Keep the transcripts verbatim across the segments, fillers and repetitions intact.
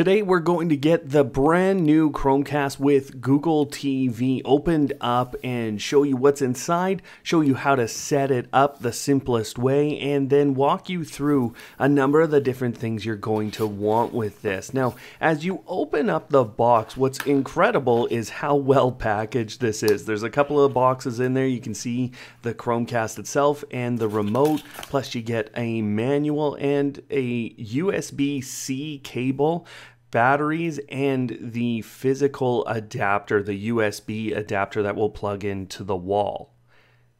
Today we're going to get the brand new Chromecast with Google T V opened up and show you what's inside, show you how to set it up the simplest way, and then walk you through a number of the different things you're going to want with this. Now, as you open up the box, what's incredible is how well packaged this is. There's a couple of boxes in there. You can see the Chromecast itself and the remote, plus you get a manual and a U S B C cable, batteries, and the physical adapter, the U S B adapter that will plug into the wall.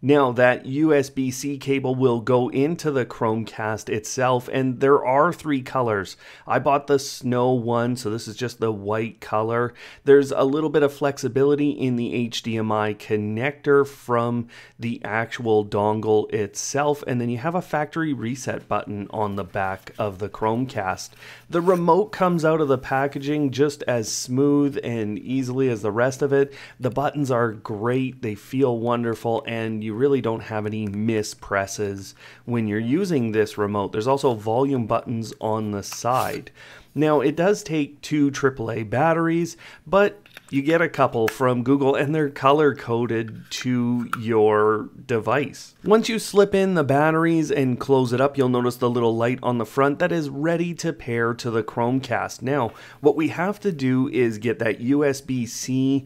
Now, that U S B C cable will go into the Chromecast itself, and there are three colors. I bought the snow one, so this is just the white color. There's a little bit of flexibility in the H D M I connector from the actual dongle itself, and then you have a factory reset button on the back of the Chromecast. The remote comes out of the packaging just as smooth and easily as the rest of it. The buttons are great, they feel wonderful, and you You really don't have any mispresses when you're using this remote. There's also volume buttons on the side. Now, it does take two triple A batteries, but you get a couple from Google and they're color coded to your device. Once you slip in the batteries and close it up, you'll notice the little light on the front that is ready to pair to the Chromecast. Now, what we have to do is get that U S B C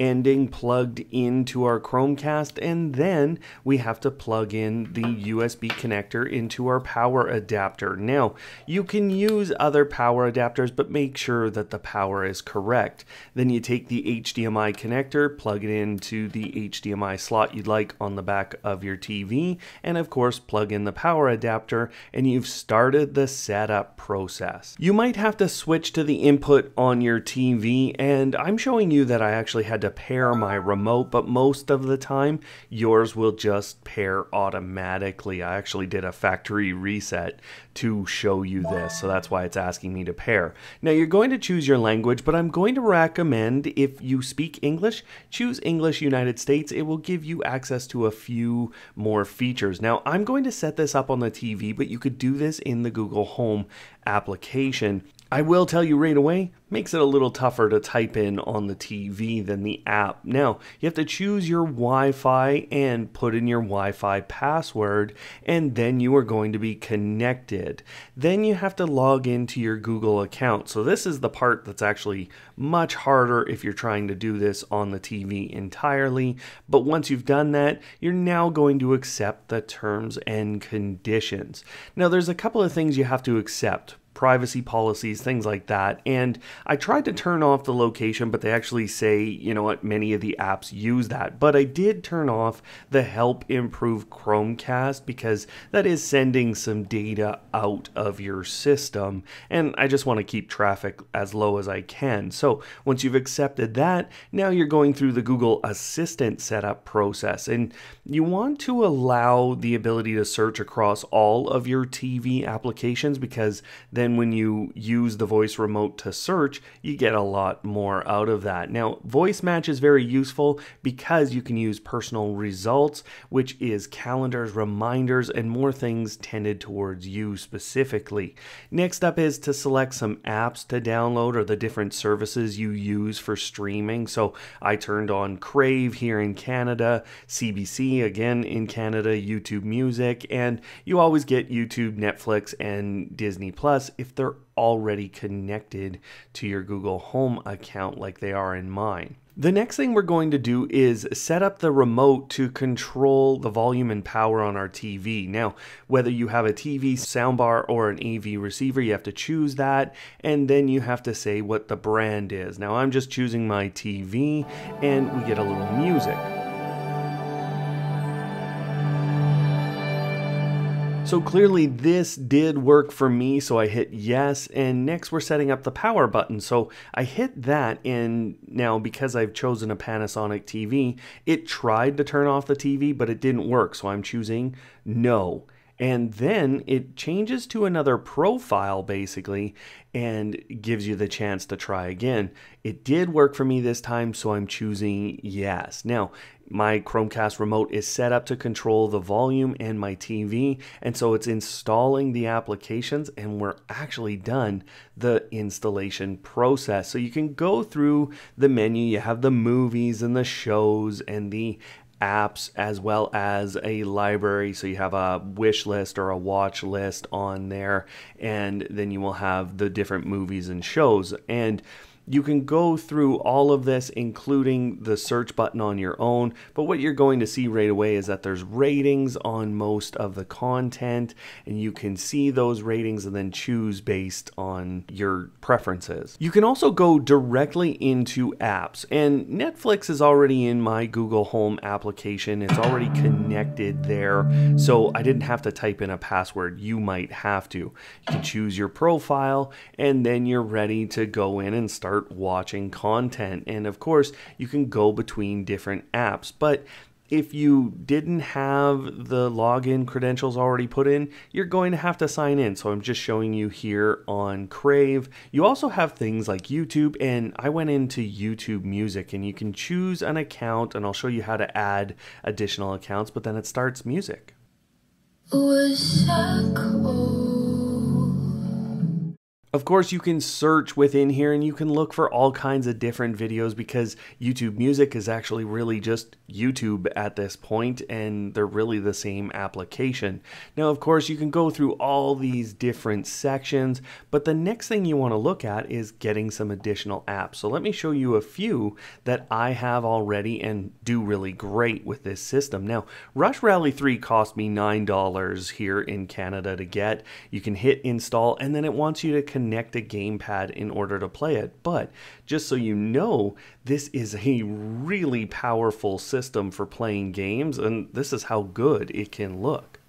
ending plugged into our Chromecast, and then we have to plug in the U S B connector into our power adapter. Now, you can use other power adapters, but make sure that the power is correct. Then you take the H D M I connector, plug it into the H D M I slot you'd like on the back of your T V, and of course plug in the power adapter, and you've started the setup process. You might have to switch to the input on your T V, and I'm showing you that I actually had to pair my remote, but most of the time yours will just pair automatically. I actually did a factory reset to show you this, so that's why it's asking me to pair. Now, you're going to choose your language, but I'm going to recommend if you speak English, choose English United States. It will give you access to a few more features. Now, I'm going to set this up on the T V, but you could do this in the Google Home application. I will tell you right away, makes it a little tougher to type in on the T V than the app. Now, you have to choose your Wi-Fi and put in your Wi-Fi password, and then you are going to be connected. Then you have to log into your Google account. So this is the part that's actually much harder if you're trying to do this on the T V entirely. But once you've done that, you're now going to accept the terms and conditions. Now, there's a couple of things you have to accept. Privacy policies, things like that. And I tried to turn off the location, but they actually say, you know what, many of the apps use that. But I did turn off the help improve Chromecast because that is sending some data out of your system. And I just want to keep traffic as low as I can. So once you've accepted that, now you're going through the Google Assistant setup process. And you want to allow the ability to search across all of your T V applications, because then when you use the voice remote to search, you get a lot more out of that. Now, voice match is very useful because you can use personal results, which is calendars, reminders, and more things tended towards you specifically. Next up is to select some apps to download or the different services you use for streaming. So I turned on Crave here in Canada, C B C again in Canada, YouTube Music, and you always get YouTube, Netflix, and Disney Plus if they're already connected to your Google Home account like they are in mine. The next thing we're going to do is set up the remote to control the volume and power on our T V. Now, whether you have a T V, soundbar, or an A V receiver, you have to choose that, and then you have to say what the brand is. Now, I'm just choosing my T V, and we get a little music. So clearly this did work for me, so I hit yes, and next we're setting up the power button. So I hit that, and now because I've chosen a Panasonic T V, it tried to turn off the T V, but it didn't work, so I'm choosing no. and then it changes to another profile basically and gives you the chance to try again. It did work for me this time, so I'm choosing yes. Now, my Chromecast remote is set up to control the volume and my T V, and so it's installing the applications, and we're actually done the installation process. So you can go through the menu, you have the movies and the shows and the apps as well as a library, so you have a wish list or a watch list on there, and then you will have the different movies and shows. And you can go through all of this, including the search button on your own, but what you're going to see right away is that there's ratings on most of the content, and you can see those ratings and then choose based on your preferences. You can also go directly into apps, and Netflix is already in my Google Home application. It's already connected there, so I didn't have to type in a password. You might have to. You can choose your profile, and then you're ready to go in and start watching content. And of course you can go between different apps, but if you didn't have the login credentials already put in, you're going to have to sign in. So I'm just showing you here on Crave. You also have things like YouTube, and I went into YouTube Music, and you can choose an account, and I'll show you how to add additional accounts, but then it starts music. Of course, you can search within here, and you can look for all kinds of different videos, because YouTube Music is actually really just YouTube at this point, and they're really the same application. Now, of course, you can go through all these different sections, but the next thing you want to look at is getting some additional apps. So let me show you a few that I have already and do really great with this system. Now, Rush Rally three cost me nine dollars here in Canada to get. You can hit install, and then it wants you to connect Connect a gamepad in order to play it. But just so you know, this is a really powerful system for playing games, and this is how good it can look.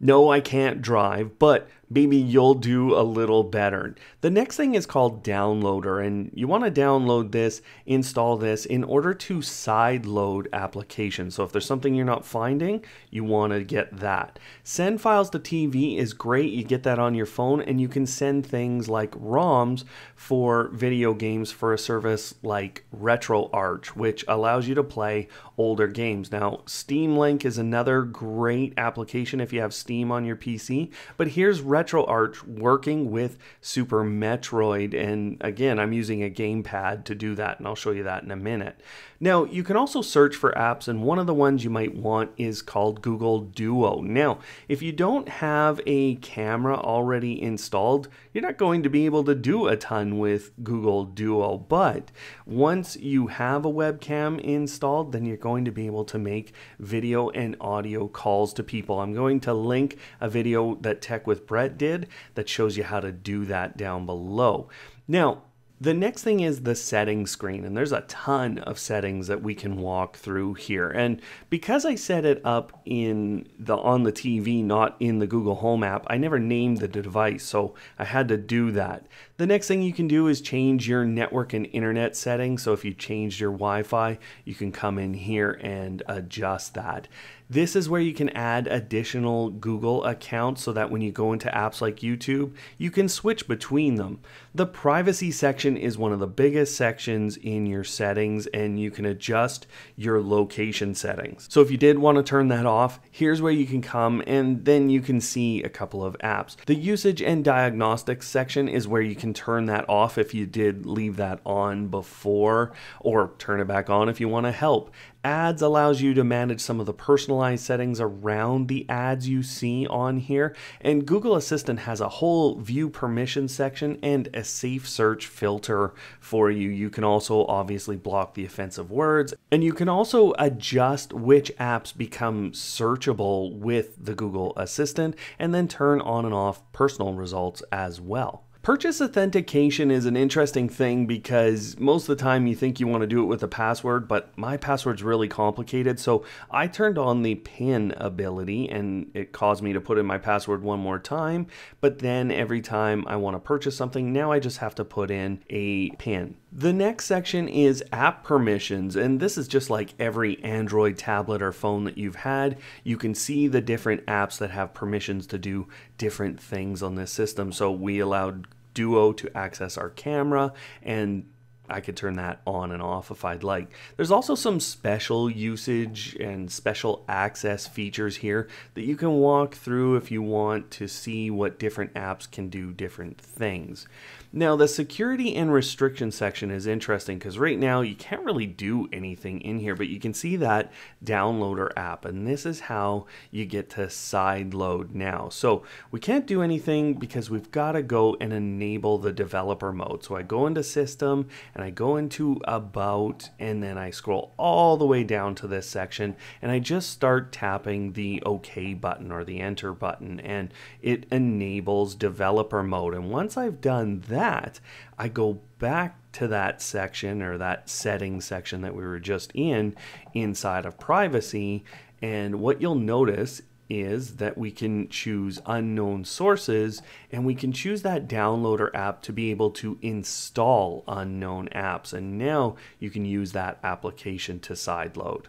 No, I can't drive, but maybe you'll do a little better. The next thing is called Downloader, and you want to download this, install this in order to side load applications. So if there's something you're not finding, you want to get that. Send files to T V is great. You get that on your phone, and you can send things like ROMs for video games for a service like RetroArch, which allows you to play older games. Now, Steam Link is another great application if you have Steam on your P C, but here's RetroArch. RetroArch working with Super Metroid, and again I'm using a gamepad to do that, and I'll show you that in a minute. Now, you can also search for apps, and one of the ones you might want is called Google Duo. Now, if you don't have a camera already installed, you're not going to be able to do a ton with Google Duo, but once you have a webcam installed, then you're going to be able to make video and audio calls to people. I'm going to link a video that Tech with Brett did that shows you how to do that down below. Now, the next thing is the settings screen, and there's a ton of settings that we can walk through here. And because I set it up in the on the T V, not in the Google Home app, I never named the device, so I had to do that. The next thing you can do is change your network and internet settings. So if you changed your Wi-Fi, you can come in here and adjust that. This is where you can add additional Google accounts so that when you go into apps like YouTube, you can switch between them. The privacy section is one of the biggest sections in your settings, and you can adjust your location settings. So if you did want to turn that off, here's where you can come, and then you can see a couple of apps. The usage and diagnostics section is where you can turn that off if you did leave that on before, or turn it back on if you want to help. Ads allows you to manage some of the personalized settings around the ads you see on here, and Google Assistant has a whole view permission section and a safe search filter for you. You can also obviously block the offensive words, and you can also adjust which apps become searchable with the Google Assistant, and then turn on and off personal results as well. Purchase authentication is an interesting thing, because most of the time you think you want to do it with a password, but my password's really complicated, so I turned on the PIN ability, and it caused me to put in my password one more time, but then every time I want to purchase something, now I just have to put in a PIN. The next section is app permissions, and this is just like every Android tablet or phone that you've had. You can see the different apps that have permissions to do different things on this system. So we allowed Duo to access our camera, and I could turn that on and off if I'd like. There's also some special usage and special access features here that you can walk through if you want to see what different apps can do different things. Now, the security and restriction section is interesting because right now you can't really do anything in here, but you can see that Downloader app, and this is how you get to side load now. So we can't do anything because we've got to go and enable the developer mode. So I go into System and I go into About, and then I scroll all the way down to this section and I just start tapping the OK button or the Enter button, and it enables developer mode. And once I've done that, That, I go back to that section or that settings section that we were just in inside of privacy, and what you'll notice is that we can choose unknown sources, and we can choose that Downloader app to be able to install unknown apps, and now you can use that application to sideload.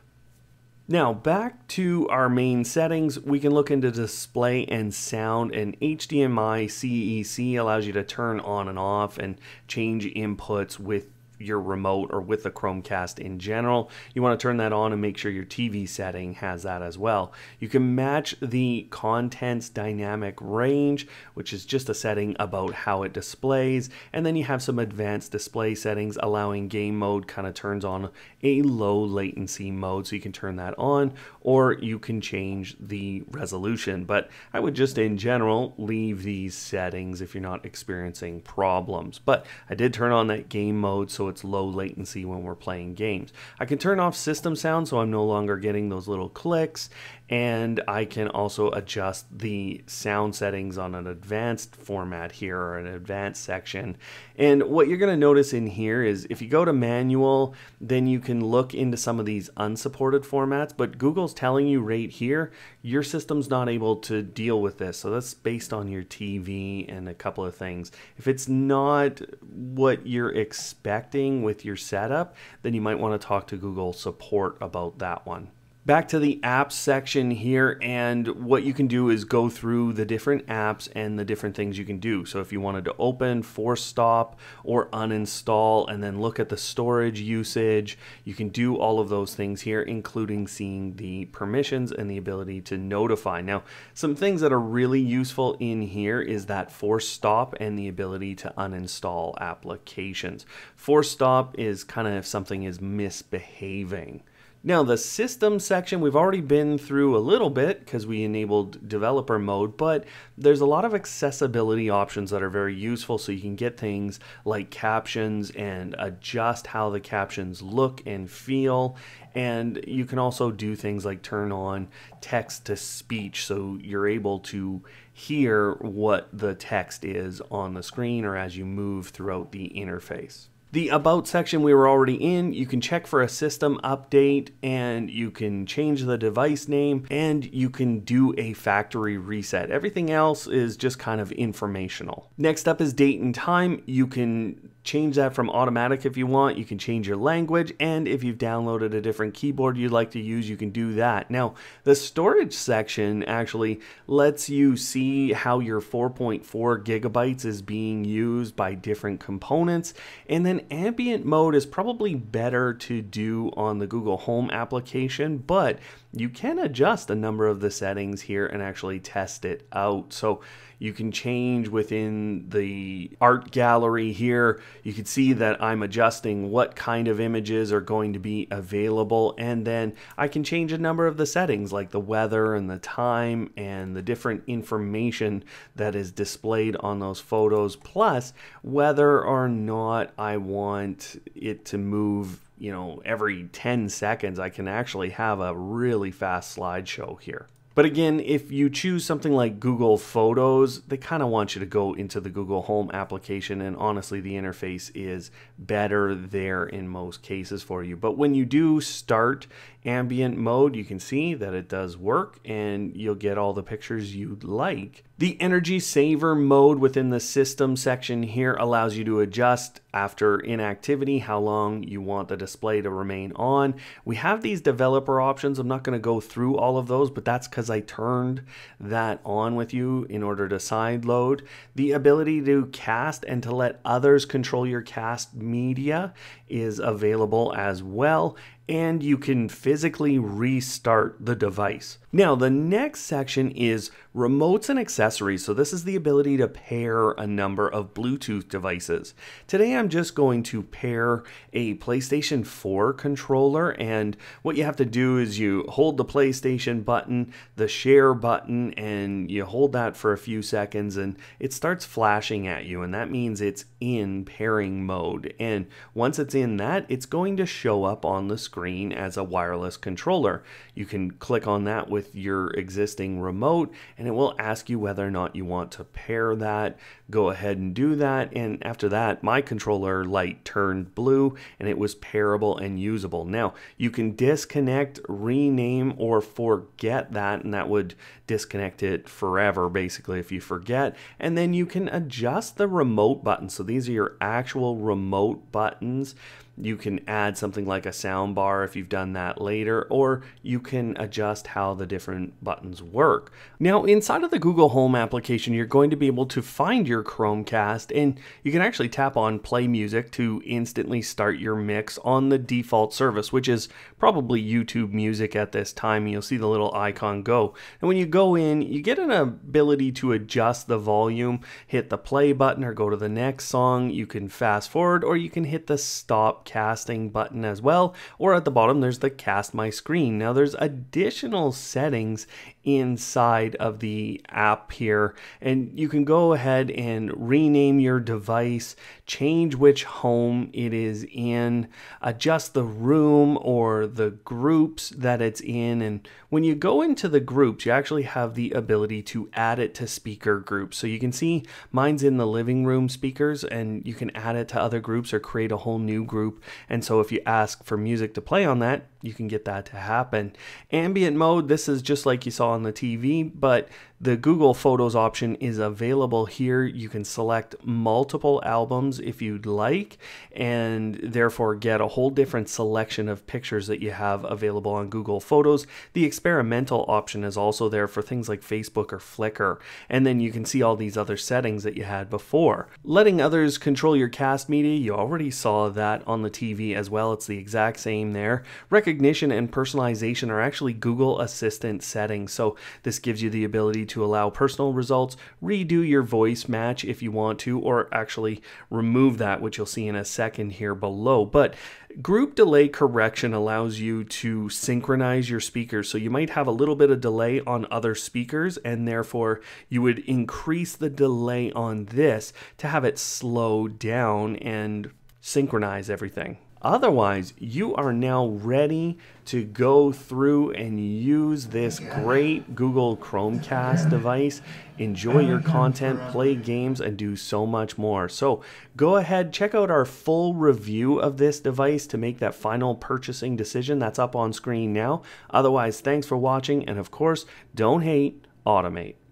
Now back to our main settings, we can look into display and sound, and H D M I C E C allows you to turn on and off and change inputs with your remote or with the Chromecast in general. You want to turn that on and make sure your T V setting has that as well. You can match the content's dynamic range, which is just a setting about how it displays, and then you have some advanced display settings. Allowing game mode kind of turns on a low latency mode, so you can turn that on, or you can change the resolution, but I would just in general leave these settings if you're not experiencing problems. But I did turn on that game mode, so it's low latency when we're playing games. I can turn off system sound, so I'm no longer getting those little clicks, and I can also adjust the sound settings on an advanced format here, or an advanced section. And what you're gonna notice in here is if you go to manual, then you can look into some of these unsupported formats, but Google's telling you right here, your system's not able to deal with this. So that's based on your T V and a couple of things. If it's not what you're expecting with your setup, then you might wanna talk to Google support about that one. Back to the apps section here, and what you can do is go through the different apps and the different things you can do. So if you wanted to open, force stop, or uninstall, and then look at the storage usage, you can do all of those things here, including seeing the permissions and the ability to notify. Now, some things that are really useful in here is that force stop and the ability to uninstall applications. Force stop is kind of if something is misbehaving. Now the system section, we've already been through a little bit because we enabled developer mode, but there's a lot of accessibility options that are very useful. So you can get things like captions and adjust how the captions look and feel. And you can also do things like turn on text to speech, so you're able to hear what the text is on the screen or as you move throughout the interface. The About section we were already in, you can check for a system update, and you can change the device name, and you can do a factory reset. Everything else is just kind of informational. Next up is date and time. You can change that from automatic if you want, you can change your language, and if you've downloaded a different keyboard you'd like to use, you can do that. Now, the storage section actually lets you see how your four point four gigabytes is being used by different components, and then ambient mode is probably better to do on the Google Home application, but you can adjust a number of the settings here and actually test it out. So you can change within the art gallery here. You can see that I'm adjusting what kind of images are going to be available, and then I can change a number of the settings like the weather and the time and the different information that is displayed on those photos, plus whether or not I want it to move, you know, every ten seconds. I can actually have a really fast slideshow here. But again, if you choose something like Google Photos, they kind of want you to go into the Google Home application, and honestly the interface is better there in most cases for you. But when you do start ambient mode, you can see that it does work and you'll get all the pictures you'd like. The energy saver mode within the system section here allows you to adjust after inactivity, how long you want the display to remain on. We have these developer options. I'm not going to go through all of those, but that's because I turned that on with you in order to side load. The ability to cast and to let others control your cast media is available as well. And you can physically restart the device. Now, the next section is remotes and accessories. So this is the ability to pair a number of Bluetooth devices. Today, I'm just going to pair a PlayStation four controller, and what you have to do is you hold the PlayStation button, the share button, and you hold that for a few seconds, and it starts flashing at you, and that means it's in pairing mode. And once it's in that, it's going to show up on the screen screen as a wireless controller. You can click on that with your existing remote and it will ask you whether or not you want to pair that. Go ahead and do that, and after that my controller light turned blue and it was pairable and usable. Now you can disconnect, rename, or forget that, and that would disconnect it forever basically if you forget. And then you can adjust the remote buttons. So these are your actual remote buttons. You can add something like a sound bar if you've done that later, or you can adjust how the different buttons work. Now, inside of the Google Home application, you're going to be able to find your Chromecast, and you can actually tap on Play Music to instantly start your mix on the default service, which is probably YouTube Music at this time. You'll see the little icon go. And when you go in, you get an ability to adjust the volume, hit the play button or go to the next song. You can fast forward, or you can hit the stop casting button as well, or at the bottom there's the cast my screen. Now there's additional settings inside of the app here, and you can go ahead and rename your device, change which home it is in, adjust the room or the groups that it's in. And when you go into the groups, you actually have the ability to add it to speaker groups. So you can see mine's in the living room speakers, and you can add it to other groups or create a whole new group. And so if you ask for music to play on that, you can get that to happen. Ambient mode, this is just like you saw on the T V, but the Google Photos option is available here. You can select multiple albums if you'd like, and therefore get a whole different selection of pictures that you have available on Google Photos. The experimental option is also there for things like Facebook or Flickr. And then you can see all these other settings that you had before. Letting others control your cast media, you already saw that on the T V as well. It's the exact same there. Recognition and personalization are actually Google Assistant settings. So this gives you the ability to to allow personal results, redo your voice match if you want to, or actually remove that, which you'll see in a second here below. But group delay correction allows you to synchronize your speakers. So you might have a little bit of delay on other speakers, and therefore you would increase the delay on this to have it slow down and synchronize everything. Otherwise, you are now ready to go through and use this great Google Chromecast device, enjoy your content, play games, and do so much more. So go ahead, check out our full review of this device to make that final purchasing decision. That's up on screen now. Otherwise, thanks for watching, and of course, don't hate, automate.